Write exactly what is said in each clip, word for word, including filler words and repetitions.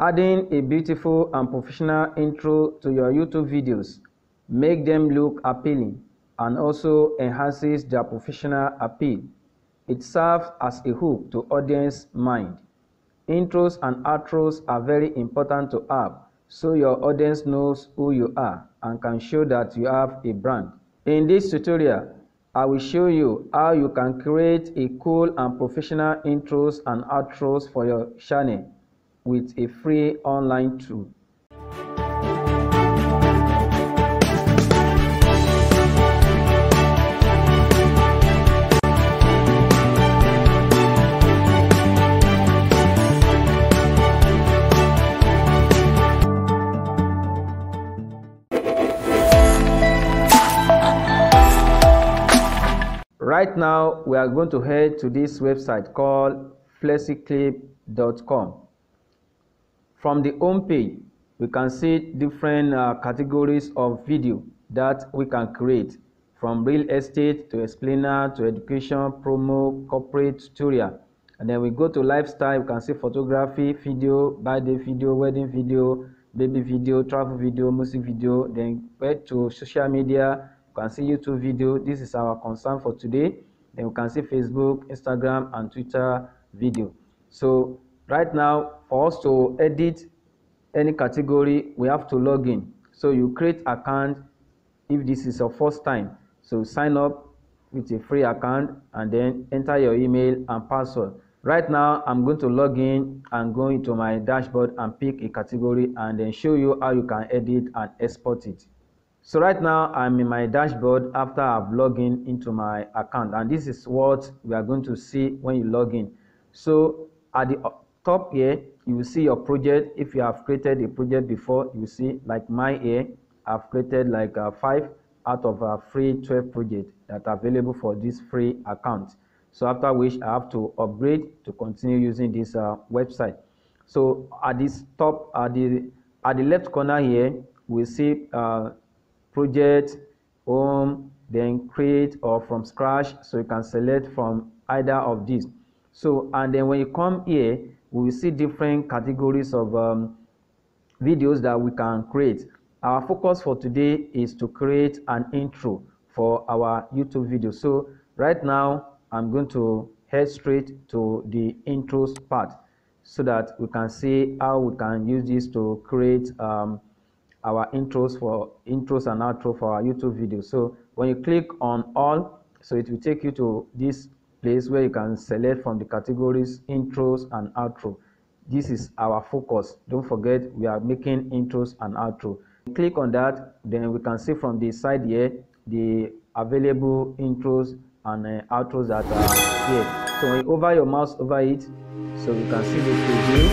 adding a beautiful and professional intro to your YouTube videos make them look appealing and also enhances their professional appeal. It serves as a hook to audience mind. Intros and outros are very important to have, so your audience knows who you are and can show that you have a brand. In this tutorial, I will show you how you can create a cool and professional intros and outros for your channel with a free online tool. Right now, we are going to head to this website called flexclip dot com. From the home page, we can see different uh, categories of video that we can create, from real estate to explainer to education, promo, corporate, tutorial. And then we go to lifestyle, we can see photography, video, birthday video, wedding video, baby video, travel video, music video. Then we head to social media. You can see YouTube video. This is our concern for today. Then you can see Facebook, Instagram, and Twitter video. So right now, for us to edit any category, we have to log in. So you create account if this is your first time. So sign up with a free account and then enter your email and password. Right now, I'm going to log in and go into my dashboard and pick a category and then show you how you can edit and export it. So right now, I'm in my dashboard after I've logged in into my account, and this is what we are going to see when you log in. So at the top here, you will see your project. If you have created a project before, you will see like mine here, I've created like uh, five out of uh, free twelve projects that are available for this free account. So after which I have to upgrade to continue using this uh, website. So at this top, at the, at the left corner here, we see uh, project, home, then create or from scratch. So you can select from either of these. So and then when you come here, we will see different categories of um, videos that we can create. Our focus for today is to create an intro for our YouTube video. So right now, I'm going to head straight to the intros part so that we can see how we can use this to create um, our intros for intros and outro for our YouTube video. So when you click on all, so it will take you to this place where you can select from the categories intros and outro. This is our focus. Don't forget, we are making intros and outro. Click on that, then we can see from the side here the available intros and uh, outros that are here. So when you hover your mouse over it, so you can see the preview.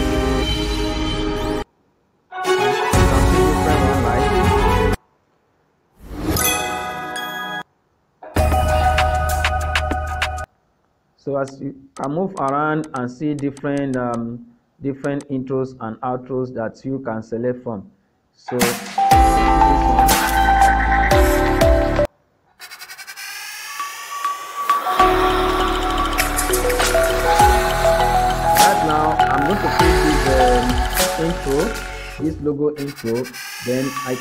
So as you can move around and see different um, different intros and outros that you can select from. So right now I'm going to create this um, intro, this logo intro. Then I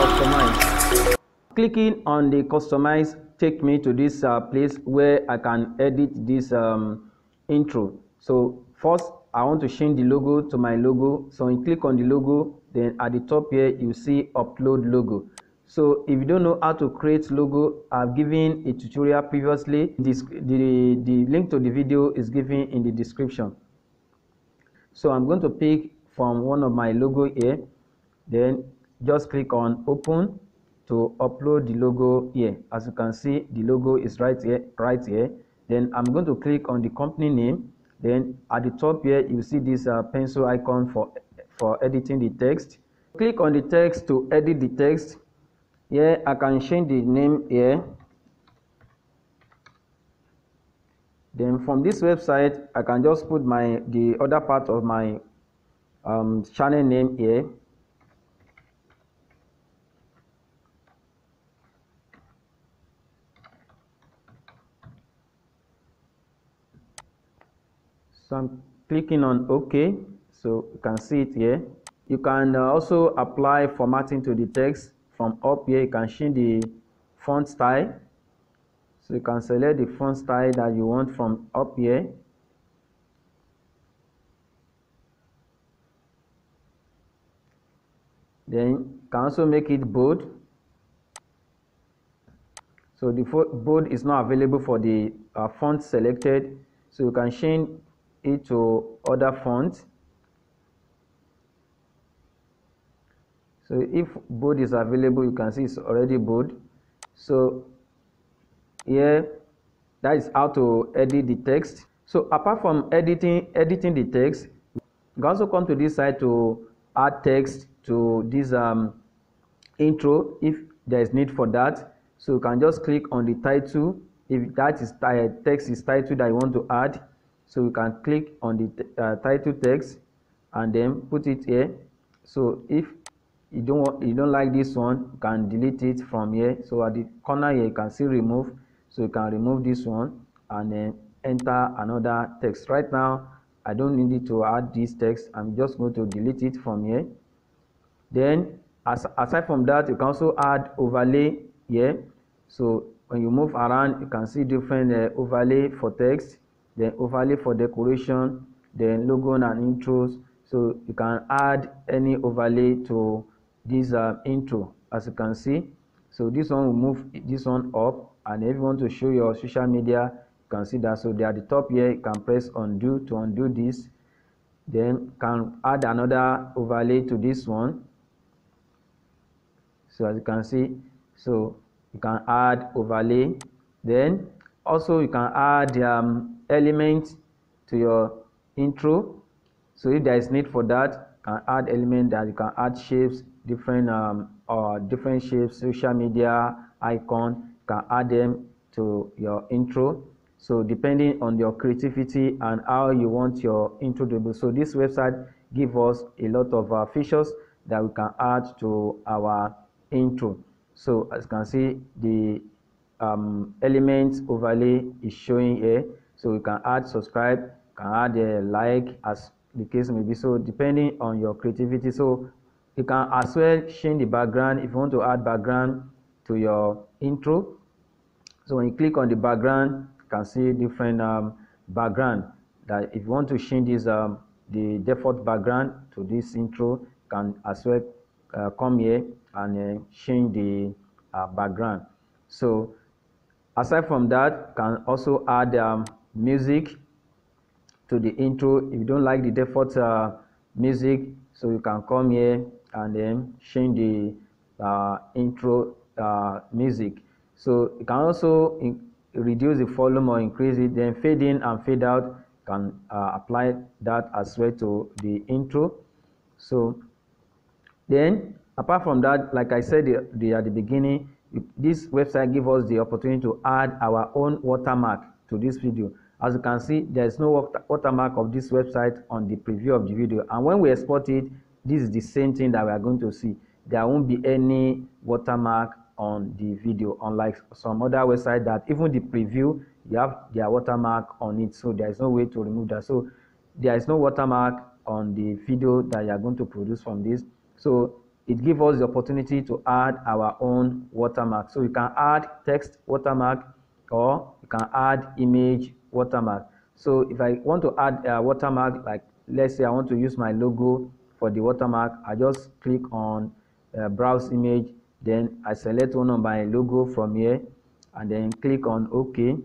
click on customize. Clicking on the customize take me to this uh, place where I can edit this um, intro. So first, I want to change the logo to my logo. So you click on the logo, then at the top here, you see upload logo. So if you don't know how to create logo, I've given a tutorial previously. This, the, the link to the video is given in the description. So I'm going to pick from one of my logo here. Then just click on open to upload the logo here. As you can see, the logo is right here, right here. Then I'm going to click on the company name. Then at the top here, you see this uh, pencil icon for for editing the text. Click on the text to edit the text. Here I can change the name here. Then from this website, I can just put my the other part of my um, channel name here. So I'm clicking on OK. So you can see it here. You can also apply formatting to the text from up here. You can change the font style. So you can select the font style that you want from up here. Then you can also make it bold. So the bold is not available for the uh, font selected. So you can change it to other font. So if bold is available, you can see it's already bold. So here, that is how to edit the text. So apart from editing, editing the text, you can also come to this side to add text to this um, intro if there is need for that. So you can just click on the title if that is text is title that you want to add. So you can click on the uh, title text and then put it here. So if you don't want, you don't like this one, you can delete it from here. So at the corner here, you can see remove. So you can remove this one and then enter another text. Right now, I don't need it to add this text. I'm just going to delete it from here. Then, as, aside from that, you can also add overlay here. So when you move around, you can see different uh, overlay for text, then overlay for decoration, then logo and intros. So you can add any overlay to this uh, intro, as you can see. So this one will move this one up, and if you want to show your social media, you can see that. So there at the top here, you can press undo to undo this. Then you can add another overlay to this one. So as you can see, so you can add overlay. Then also you can add um, element to your intro. So if there is need for that, you can add element that you can add shapes, different um or different shapes, social media icon. You can add them to your intro. So depending on your creativity and how you want your intro to be. So this website gives us a lot of uh, features that we can add to our intro. So as you can see, the um, element overlay is showing here. So you can add subscribe, you can add a like, as the case may be. So depending on your creativity. So you can as well change the background if you want to add background to your intro. So when you click on the background, you can see different um, background that if you want to change this um, the default background to this intro, you can as well uh, come here and uh, change the uh, background. So aside from that, you can also add um, music to the intro. If you don't like the default uh, music, so you can come here and then change the uh, intro uh, music. So you can also in reduce the volume or increase it. Then fade in and fade out, you can uh, apply that as well to the intro. So then, apart from that, like I said the, the, at the beginning, this website gives us the opportunity to add our own watermark to this video. As you can see, there is no watermark of this website on the preview of the video. And when we export it, this is the same thing that we are going to see. There won't be any watermark on the video, unlike some other website that even the preview, you have their watermark on it. So there is no way to remove that. So there is no watermark on the video that you are going to produce from this. So it gives us the opportunity to add our own watermark. So you can add text watermark, or you can add image watermark. So if I want to add a watermark, like let's say I want to use my logo for the watermark, I just click on uh, browse image, then I select one of my logo from here and then click on OK.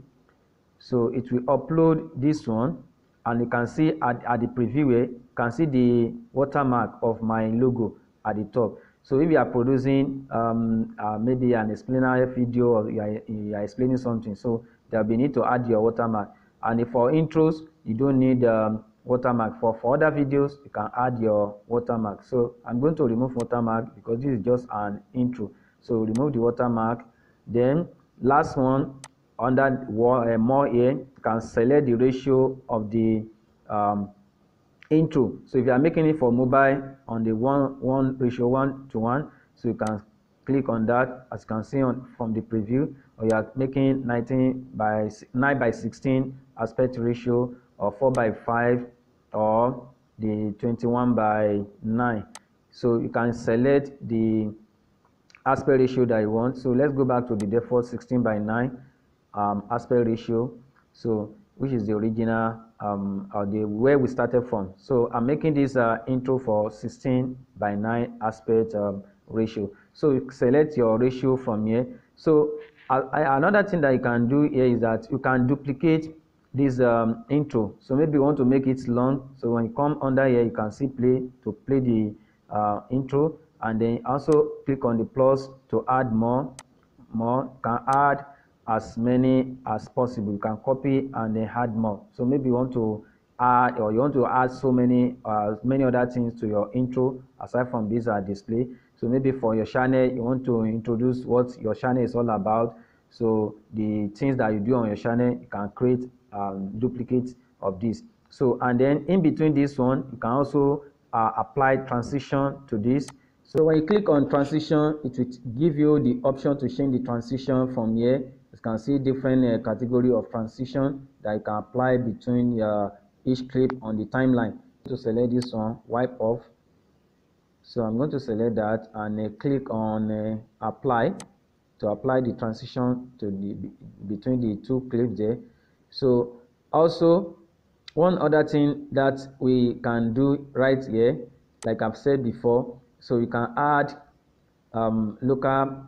So it will upload this one, and you can see at, at the preview here, you can see the watermark of my logo at the top. So if you are producing um, uh, maybe an explanatory video, or you are, you are explaining something, so there will be need to add your watermark. And if for intros, you don't need um, watermark. For, for other videos, you can add your watermark. So I'm going to remove watermark because this is just an intro. So remove the watermark. Then last one, under uh, more here, you can select the ratio of the um, intro. So if you are making it for mobile, on the one one ratio one to one, so you can click on that, as you can see on from the preview. Or you are making nineteen by nine by sixteen aspect ratio, or four by five, or the twenty-one by nine. So you can select the aspect ratio that you want. So let's go back to the default sixteen by nine um, aspect ratio, so which is the original um or the where we started from. So I'm making this uh, intro for sixteen by nine aspect um, ratio. So you select your ratio from here. So I, I, another thing that you can do here is that you can duplicate this um, intro. So maybe you want to make it long, so when you come under here you can see play to play the uh, intro, and then also click on the plus to add more. More can add as many as possible. You can copy and then add more. So maybe you want to add, or you want to add so many uh, many other things to your intro aside from these are display. So maybe for your channel you want to introduce what your channel is all about. So the things that you do on your channel, you can create um, duplicates of this. So and then in between this one you can also uh, apply transition to this. So when you click on transition, it will give you the option to change the transition from here. You can see different uh, category of transition that you can apply between uh, each clip on the timeline. To select this one, wipe off. So I'm going to select that and uh, click on uh, apply to apply the transition to the between the two clips there. So also one other thing that we can do right here, like I've said before, so you can add um, local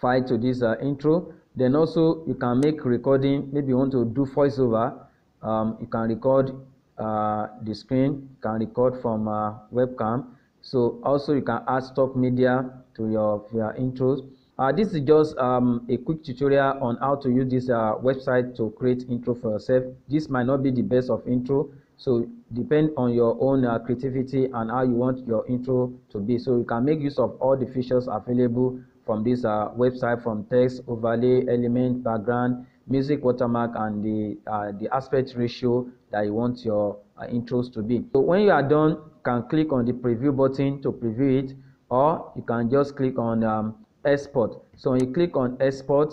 file to this uh, intro. Then also you can make recording. Maybe you want to do voiceover, um, you can record uh, the screen, you can record from uh, webcam. So also you can add stock media to your, your intros. Uh, this is just um, a quick tutorial on how to use this uh, website to create intro for yourself. This might not be the best of intro, so depend on your own uh, creativity and how you want your intro to be. So you can make use of all the features available from this uh, website, from text, overlay, element, background, music, watermark, and the uh, the aspect ratio that you want your uh, intros to be. So when you are done, you can click on the preview button to preview it, or you can just click on um, export. So when you click on export,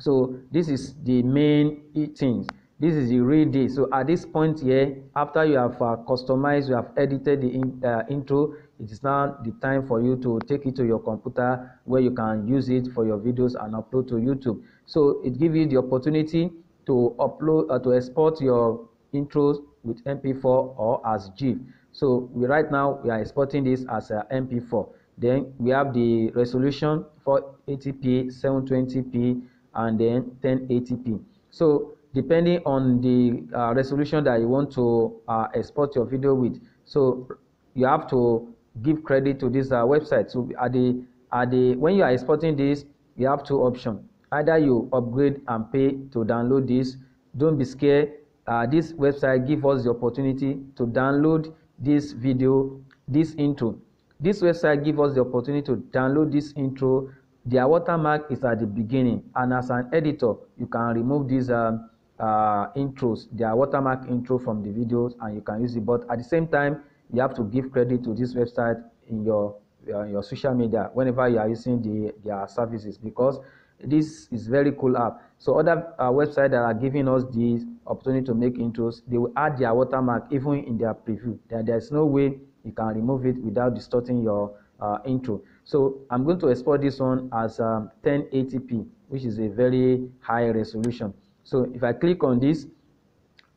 so this is the main thing. This is the real deal. So at this point here, after you have uh, customized, you have edited the in, uh, intro, it is now the time for you to take it to your computer where you can use it for your videos and upload to YouTube. So it gives you the opportunity to upload uh, to export your intros with M P four or as GIF. So we right now we are exporting this as a M P four. Then we have the resolution for four eighty p, seven twenty p, and then ten eighty p. So depending on the uh, resolution that you want to uh, export your video with, so you have to give credit to this uh, website. So at the at the when you are exporting this, you have two options. Either you upgrade and pay to download this. Don't be scared. Uh, this website gives us the opportunity to download this video, this intro. This website gives us the opportunity to download this intro. Their watermark is at the beginning, and as an editor, you can remove this. Um, uh intros, their watermark intro from the videos, and you can use it. But at the same time, you have to give credit to this website in your uh, your social media whenever you are using the their services, because this is very cool app. So other uh, websites that are giving us this opportunity to make intros, they will add their watermark even in their preview. There's no way you can remove it without distorting your uh, intro. So I'm going to export this one as um, ten eighty p, which is a very high resolution. So if I click on this,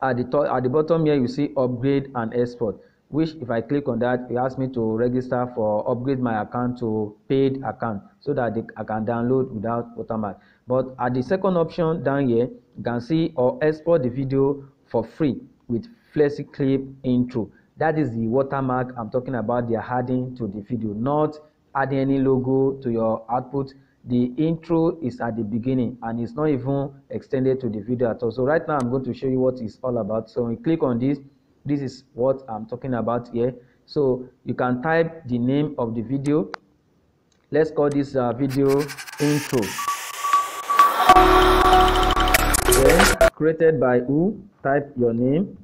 at the top, at the bottom here, you see upgrade and export, which if I click on that, it asks me to register for upgrade my account to paid account so that they, I can download without watermark. But at the second option down here, you can see or export the video for free with FlexiClip intro. That is the watermark I'm talking about. They are adding to the video, not adding any logo to your output. The intro is at the beginning and it's not even extended to the video at all. So right now I'm going to show you what it's all about. So when you click on this, this is what I'm talking about here. So you can type the name of the video. Let's call this uh, video intro. Okay. Created by who? Type your name.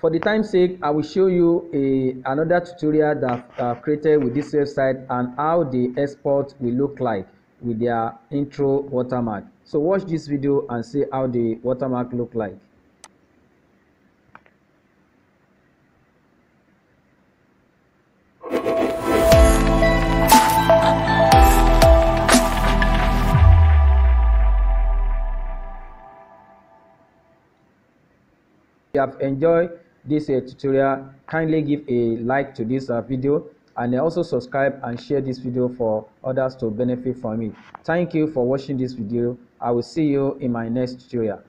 For the time's sake, I will show you a, another tutorial that I've created with this website and how the export will look like with their intro watermark. So watch this video and see how the watermark look like. you have enjoyed this uh, tutorial, kindly give a like to this uh, video, and also subscribe and share this video for others to benefit from it. Thank you for watching this video. I will see you in my next tutorial.